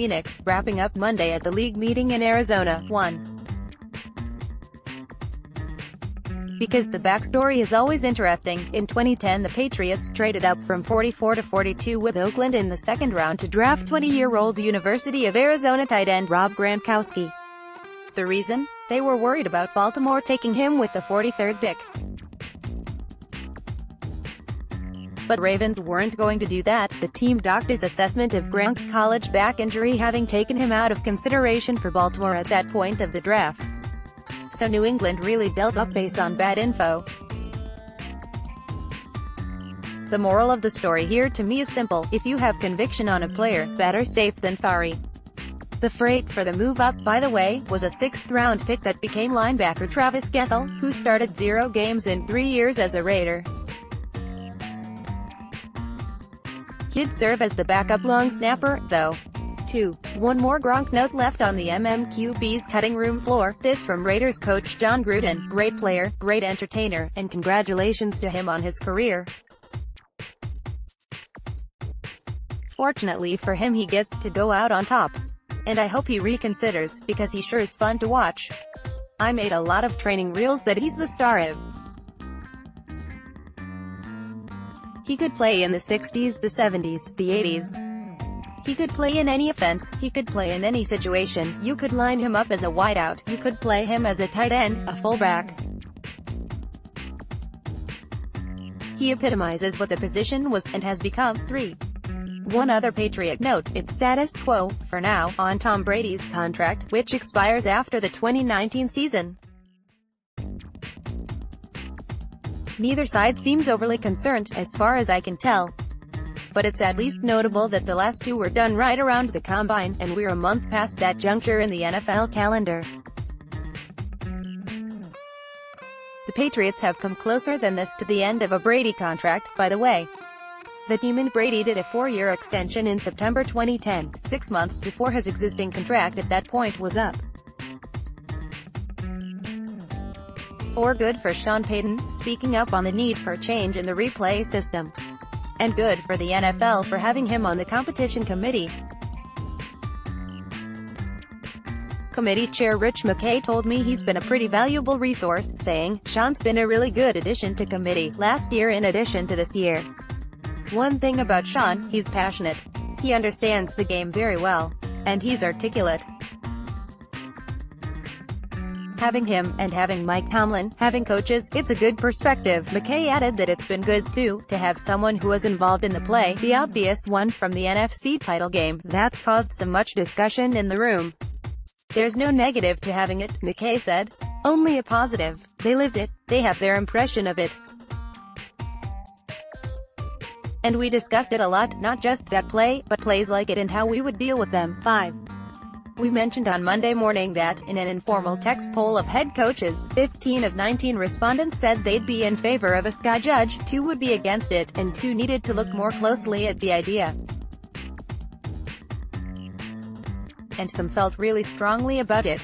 Phoenix, wrapping up Monday at the league meeting in Arizona. 1. Because the backstory is always interesting, in 2010 the Patriots traded up from 44 to 42 with Oakland in the second round to draft 20-year-old University of Arizona tight end Rob Gronkowski. The reason? They were worried about Baltimore taking him with the 43rd pick. But Ravens weren't going to do that. The team docked his assessment of Gronk's college back injury, having taken him out of consideration for Baltimore at that point of the draft. So New England really dealt up based on bad info. The moral of the story here to me is simple: if you have conviction on a player, better safe than sorry. The freight for the move up, by the way, was a sixth-round pick that became linebacker Travis Gethel, who started 0 games in 3 years as a Raider. He'd serve as the backup long snapper, though. 2. One more Gronk note left on the MMQB's cutting room floor, this from Raiders coach John Gruden: great player, great entertainer, and congratulations to him on his career. Fortunately for him, he gets to go out on top. And I hope he reconsiders, because he sure is fun to watch. I made a lot of training reels that he's the star of. He could play in the 60s, the 70s, the 80s. He could play in any offense, he could play in any situation. You could line him up as a wideout, you could play him as a tight end, a fullback. He epitomizes what the position was, and has become. 3. One other Patriot note, it's status quo, for now, on Tom Brady's contract, which expires after the 2019 season. Neither side seems overly concerned, as far as I can tell. But it's at least notable that the last two were done right around the Combine, and we're a month past that juncture in the NFL calendar. The Patriots have come closer than this to the end of a Brady contract, by the way. The team and Brady did a 4-year extension in September 2010, 6 months before his existing contract at that point was up. 4. Good for Sean Payton, speaking up on the need for change in the replay system. And good for the NFL for having him on the competition committee. Committee Chair Rich McKay told me he's been a pretty valuable resource, saying, "Sean's been a really good addition to committee, last year in addition to this year. One thing about Sean, he's passionate. He understands the game very well. And he's articulate." Having him, and having Mike Tomlin, having coaches, it's a good perspective. McKay added that it's been good, too, to have someone who was involved in the play, the obvious one from the NFC title game, that's caused so much discussion in the room. "There's no negative to having it," McKay said. "Only a positive. They lived it. They have their impression of it. And we discussed it a lot, not just that play, but plays like it and how we would deal with them." 5. We mentioned on Monday morning that, in an informal text poll of head coaches, 15 of 19 respondents said they'd be in favor of a sky judge, 2 would be against it, and 2 needed to look more closely at the idea. And some felt really strongly about it.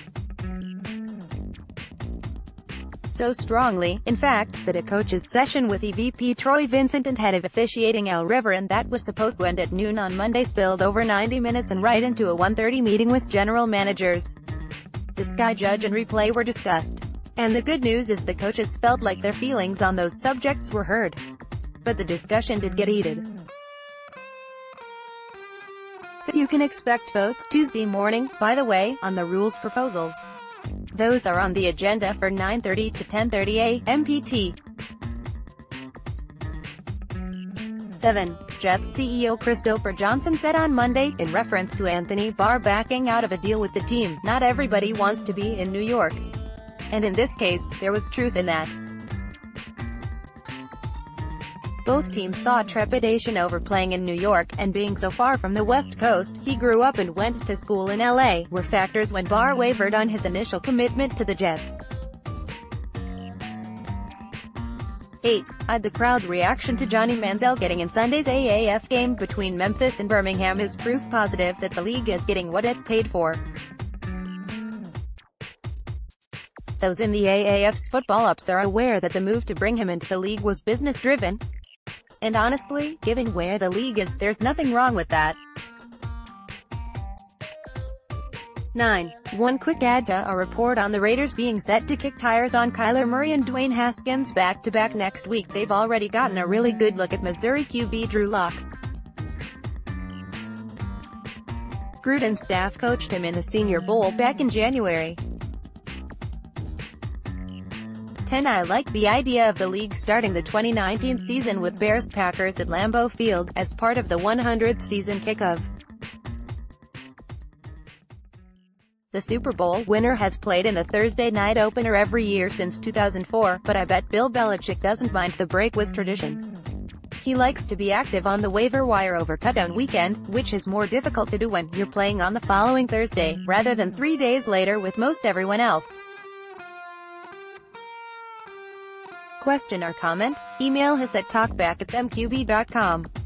So strongly, in fact, that a coach's session with EVP Troy Vincent and head of officiating Al River, and that was supposed to end at noon on Monday, spilled over 90 minutes and right into a 1:30 meeting with general managers. The sky judge and replay were discussed. And the good news is the coaches felt like their feelings on those subjects were heard. But the discussion did get heated. So you can expect votes Tuesday morning, by the way, on the rules proposals. Those are on the agenda for 9:30 to 10:30 a.m. PT. 7. Jets CEO Christopher Johnson said on Monday, in reference to Anthony Barr backing out of a deal with the team, "Not everybody wants to be in New York. And in this case, there was truth in that." Both teams thought trepidation over playing in New York, and being so far from the West Coast, he grew up and went to school in LA, were factors when Barr wavered on his initial commitment to the Jets. 8. I'd the crowd reaction to Johnny Manziel getting in Sunday's AAF game between Memphis and Birmingham is proof positive that the league is getting what it paid for. Those in the AAF's football ops are aware that the move to bring him into the league was business-driven. And honestly, given where the league is, there's nothing wrong with that. 9. One quick add to a report on the Raiders being set to kick tires on Kyler Murray and Dwayne Haskins back-to-back next week. They've already gotten a really good look at Missouri QB Drew Locke. Gruden's staff coached him in the Senior Bowl back in January. 10. I like the idea of the league starting the 2019 season with Bears-Packers at Lambeau Field, as part of the 100th season kickoff. The Super Bowl winner has played in the Thursday night opener every year since 2004, but I bet Bill Belichick doesn't mind the break with tradition. He likes to be active on the waiver wire over cut-down weekend, which is more difficult to do when you're playing on the following Thursday, rather than 3 days later with most everyone else. Question or comment? Email us at talkback@themqb.com.